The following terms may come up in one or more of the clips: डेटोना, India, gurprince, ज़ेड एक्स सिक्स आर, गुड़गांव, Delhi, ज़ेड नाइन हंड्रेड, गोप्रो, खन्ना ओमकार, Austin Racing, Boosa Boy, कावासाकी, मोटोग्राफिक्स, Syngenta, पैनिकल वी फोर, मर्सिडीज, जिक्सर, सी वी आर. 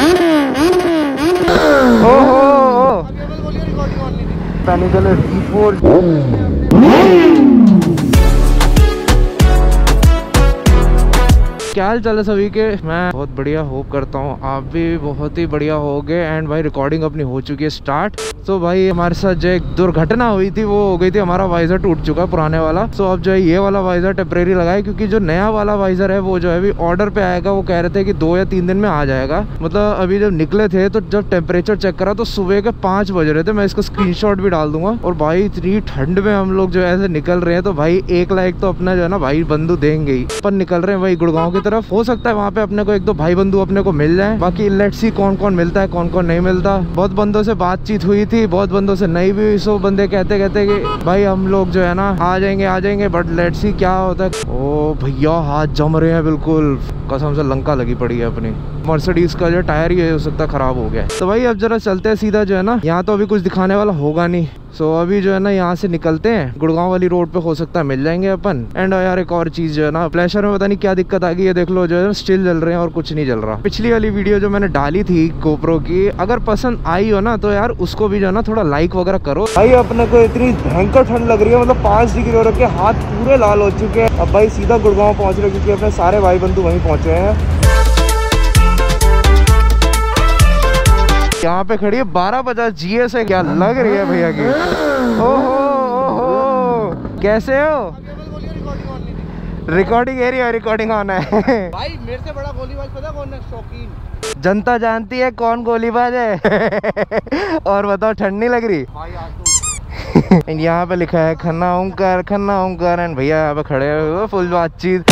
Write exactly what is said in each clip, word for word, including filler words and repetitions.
क्या हाल चाल है सभी के। मैं बहुत बढ़िया, होप करता हूँ आप भी बहुत ही बढ़िया होगे। एंड भाई रिकॉर्डिंग अपनी हो चुकी है स्टार्ट। तो भाई हमारे साथ जो एक दुर्घटना हुई थी वो हो गई थी, हमारा वाइजर टूट चुका है पुराने वाला। तो अब जो है ये वाला वाइजर टेम्परेरी लगाए, क्योंकि जो नया वाला वाइजर है वो जो है अभी ऑर्डर पे आएगा। वो कह रहे थे कि दो या तीन दिन में आ जाएगा। मतलब अभी जब निकले थे तो जब टेम्परेचर चेक करा तो सुबह के पाँच बज रहे थे। मैं इसका स्क्रीनशॉट भी डाल दूंगा। और भाई इतनी ठंड में हम लोग जो ऐसे निकल रहे हैं तो भाई एक लाइक तो अपना जो है ना भाई बंधु देंगे ही। अपन निकल रहे हैं भाई गुड़गांव की तरफ। हो सकता है वहाँ पे अपने को एक दो भाई बंधु अपने को मिल जाए। बाकी लेट्स सी कौन कौन मिलता है कौन कौन नहीं मिलता। बहुत बंदों से बातचीत हुई थी, बहुत बंदों से नहीं भी हुई। सो बंदे कहते कहते कि भाई हम लोग जो है ना आ जाएंगे आ जाएंगे बट लेट्स सी क्या होता है। ओ भैया हाथ जम रहे हैं बिल्कुल, कसम से लंका लगी पड़ी है अपनी। मर्सिडीज का जो टायर ही हो सकता है खराब हो गया है। तो भाई अब जरा चलते हैं सीधा जो है ना, यहाँ तो अभी कुछ दिखाने वाला होगा नहीं। सो so, अभी जो है ना यहाँ से निकलते हैं गुड़गांव वाली रोड पे, हो सकता है मिल जाएंगे अपन। एंड यार एक और चीज़ जो है ना, प्लेशर में पता नहीं क्या दिक्कत आ गई है, देख लो जो है स्टिल जल रहे हैं और कुछ नहीं जल रहा। पिछली वाली वीडियो जो मैंने डाली थी गोप्रो की, अगर पसंद आई हो ना तो यार उसको भी जो है ना थोड़ा लाइक वगैरह करो। भाई अपने को इतनी भयंकर ठंड लग रही है, मतलब पाँच डिग्री हो रखे, हाथ पूरे लाल हो चुके हैं। अब भाई सीधा गुड़गांव पहुँच रहे क्योंकि अपने सारे भाई बंधु वहीं पहुँचे हैं। यहाँ पे खड़ी है बारह पचास जीएस है, क्या लग रही है भैया की। ओहो ओहो कैसे हो, रिकॉर्डिंग एरिया रिकॉर्डिंग होना है। भाई मेरे से बड़ा गोलीबाज पता कौन है, शौकीन जनता जानती है कौन गोलीबाज है। और बताओ ठंड नहीं लग रही भाई आज तो। एंड यहाँ पे लिखा है खन्ना ओमकार खन्ना ओमकार। एंड भैया यहाँ पे खड़े हैं फुल बातचीत,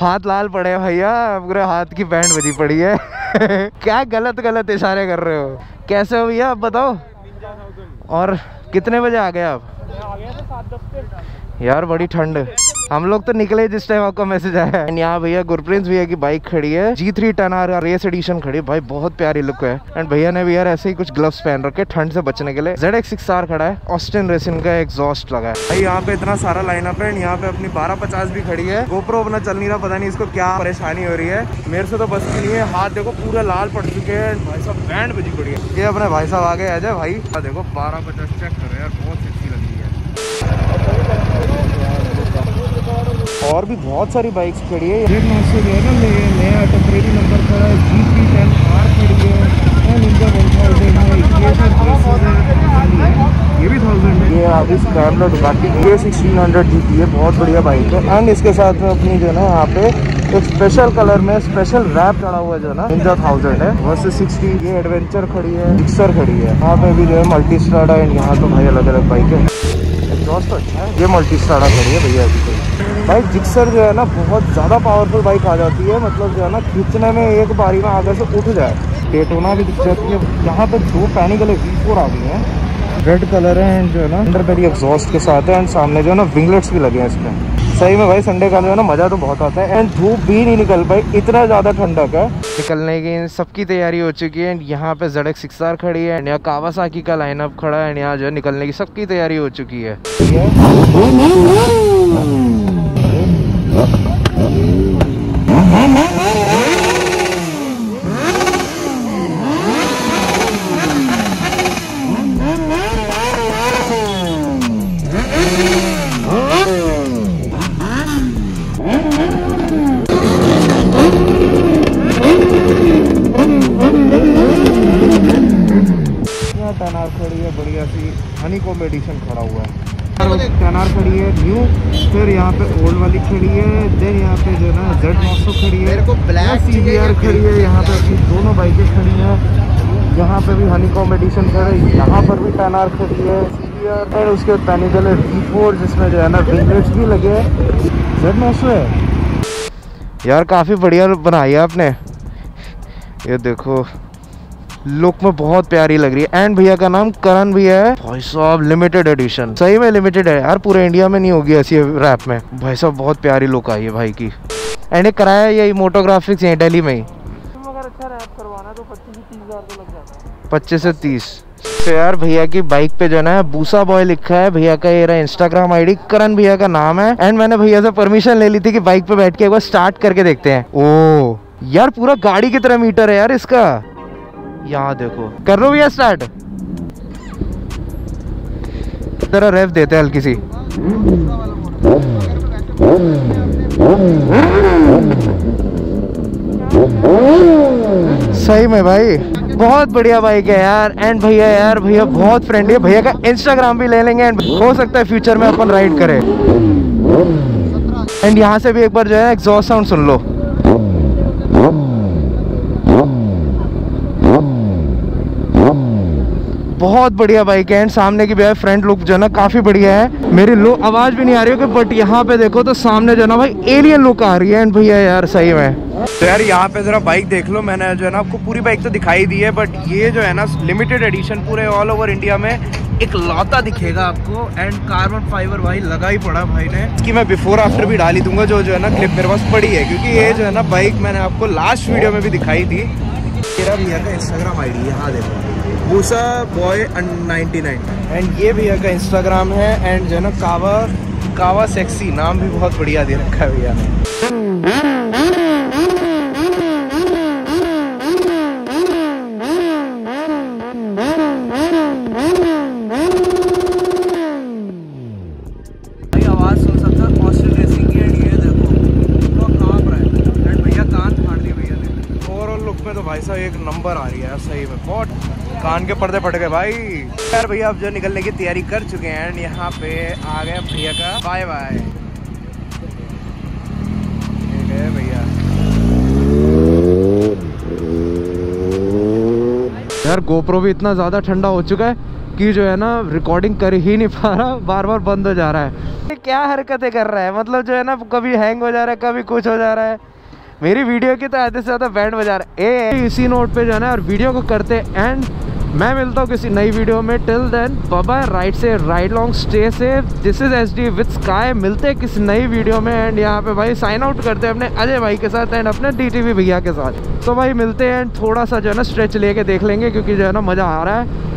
हाथ लाल पड़े भैया पूरे, हाथ की बैंड बजी पड़ी है। क्या गलत गलत इशारे कर रहे हो। कैसे हो भैया आप बताओ। और कितने बजे आ गए आप। आ गया था सात दस पे। यार बड़ी ठंड, हम लोग तो निकले जिस टाइम आपका मैसेज आया। एंड यहाँ भैया गुरप्रिंट्स भैया की बाइक खड़ी है, जी थ्री टर्नर रेस एडिशन खड़ी है। भाई बहुत प्यारी लुक है। एंड भैया ने भी यार ऐसे ही कुछ ग्लव्स पहन रखे ठंड से बचने के लिए। ज़ेड एक्स सिक्स आर खड़ा है, ऑस्टिन रेसिंग का एग्जॉस्ट लगा है। भाई यहाँ पे इतना सारा लाइनअप है। यहाँ पे अपनी बारह पचास भी खड़ी है। गोप्रो अपना चल नहीं रहा, पता नहीं इसको क्या परेशानी हो रही है। मेरे से तो बस नहीं है, हाथ देखो पूरा लाल पड़ चुके हैं। भाई साहब बैंड बजी पड़ी है। ये अपने भाई साहब आगे आ जाए भाई, देखो बारह पचास चेक कर रहे हैं, बहुत अच्छी लगी है। और भी बहुत सारी बाइक्स खड़ी है। रेट मैसेज है ना, नया टेम्परेरी नंबर का जी थ्री टर्नर खड़ी है। इनका ये भी थाउजेंड है। ये आप इस कार बाकी सिक्सटीन हंड्रेड जीती है, बहुत बढ़िया बाइक है। एंड इसके साथ में अपनी जो है ना यहाँ पे एक स्पेशल कलर में स्पेशल रैप चढ़ा हुआ है, जो ना इनका थाउजेंड है वर्सेस सिक्सटी। ये एडवेंचर खड़ी है, मिक्सर खड़ी है। यहाँ पे भी जो है मल्टी स्टार है। यहाँ तो भाई अलग अलग बाइक है। दोस्तों ये मल्टी स्टारा करिए भैया जी। भाई जिक्सर जो है ना बहुत ज़्यादा पावरफुल बाइक आ जाती है, मतलब जो है ना खींचने में एक बारी में आगे से उठ जाए। डेटोना भी दिख जाती है। यहाँ पे दो पैनिकल वी फोर आ गई हैं, रेड कलर है एंड जो है ना अंडरबेरी एग्जॉस्ट के साथ है। एंड सामने जो है ना विंगलेट्स भी लगे हैं इसमें। सही में भाई संडे का जो है ना मज़ा तो बहुत आता है। एंड धूप भी नहीं निकल पाई, इतना ज़्यादा ठंडक है। निकलने की सबकी तैयारी हो चुकी है। यहाँ पे ज़ेड एक्स सिक्स आर खड़ी है, यहाँ कावासाकी का लाइनअप खड़ा है। यहाँ जो निकलने की सबकी तैयारी हो चुकी है। हनीकॉम एडिशन खड़ा हुआ है, टर्नर खड़ी है न्यू, फिर यहाँ पे ओल्ड वाली खड़ी है, देन यहाँ पे जो है ना ज़ेड नाइन हंड्रेड खड़ी है, ब्लैक सी वी आर खड़ी है। यहाँ पे अपनी दोनों बाइकें खड़ी हैं। यहाँ पे भी हनीकॉम एडिशन खड़ा है, यहाँ पर भी टर्नर खड़ी है सी वी आर। एंड उसके बाद पैनिकल है वी फोर जिसमें जो है ना विंगलेट्स भी लगे हैं। ज़ेड नाइन हंड्रेड है यार, काफ़ी बढ़िया बनाई है आपने। ये देखो लुक में बहुत प्यारी लग रही है। एंड भैया का नाम करन भी है। भाई साहब लिमिटेड एडिशन, सही में लिमिटेड है यार, पूरे इंडिया में नहीं होगी ऐसी रैप में। भाई साहब बहुत प्यारी लुक आई है भाई की। एंड ये कराया यही मोटोग्राफिक्स यहीं दिल्ली में ही, मगर अच्छा रैप करवाना तो पच्चीस से तीस हज़ार तो लग जाता है। पच्चीस से तीस। तो यार भैया की बाइक पे जो है ना बूसा बॉय लिखा है। भैया का ये रहा इंस्टाग्राम आईडी, करन भैया का नाम है। एंड मैंने भैया से परमिशन ले ली थी कि बाइक पे बैठ के एक बार स्टार्ट करके देखते हैं। ओ यार पूरा गाड़ी की तरह मीटर है यार इसका। यहाँ देखो कर रो भैया स्टार्ट। तेरा रेफ देते हैं हल्की सी। सही में भाई बहुत बढ़िया बाइक है यार। एंड भैया यार भैया बहुत फ्रेंडली है। भैया का इंस्टाग्राम भी ले लेंगे एंड हो सकता है फ्यूचर में अपन राइड करें। एंड यहाँ से भी एक बार जो है एग्जॉस्ट साउंड सुन लो। बहुत बढ़िया बाइक है एंड सामने की भाई फ्रंट लुक जो है ना काफ़ी बढ़िया है। मेरी लो आवाज़ भी नहीं आ रही होगी बट यहाँ पे देखो तो सामने जो है ना भाई एलियन लुक आ रही है। एंड भैया यार सही में तो यार यहाँ पे जरा बाइक देख लो। मैंने जो है ना आपको पूरी बाइक तो दिखाई दी है बट ये जो है ना लिमिटेड एडिशन पूरे ऑल ओवर इंडिया में एक लाता दिखेगा आपको। एंड कार्बन फाइबर भाई लगा ही पड़ा भाई ने। इसकी मैं बिफोर आफ्टर भी डाली दूंगा जो जो है ना क्लिप मेरे पास पड़ी है, क्योंकि ये जो है ना बाइक मैंने आपको लास्ट वीडियो में भी दिखाई थी। मेरा भैया का इंस्टाग्राम आई डी यहाँ देखो बूसा बॉय नाइन्टी नाइन एंड ये भैया का इंस्टाग्राम है। एंड जो है ना कावा कावा सेक्सी नाम भी बहुत बढ़िया दे रखा है भैया ने। एक नंबर आ रही है सही में, बहुत कान के पर्दे फट गए भाई। यार भैया अब जो निकलने की तैयारी कर चुके हैं एंड यहाँ पे आ गए भैया का बाय बाय। ठीक है भैया यार गोप्रो भी इतना ज़्यादा ठंडा हो चुका है कि जो है ना रिकॉर्डिंग कर ही नहीं पा रहा, बार बार बंद हो जा रहा है। क्या हरकतें कर रहा है, मतलब जो है ना कभी हैंग हो जा रहा है, कभी कुछ हो जा रहा है। मेरी वीडियो की तो आधे से ज़्यादा बैंड बजा रहा है। इसी नोट पे जाना है और वीडियो को करते एंड मैं मिलता हूँ किसी नई वीडियो में। Till then bye. राइड से ride long, stay safe. This is S D with sky. मिलते हैं किसी नई वीडियो में। एंड यहाँ पे भाई साइन आउट करते हैं अपने अजय भाई के साथ एंड अपने डी टी वी भैया के साथ। तो भाई मिलते हैं एंड थोड़ा सा जो है ना स्ट्रेच लेके देख लेंगे क्योंकि जो है ना मज़ा आ रहा है।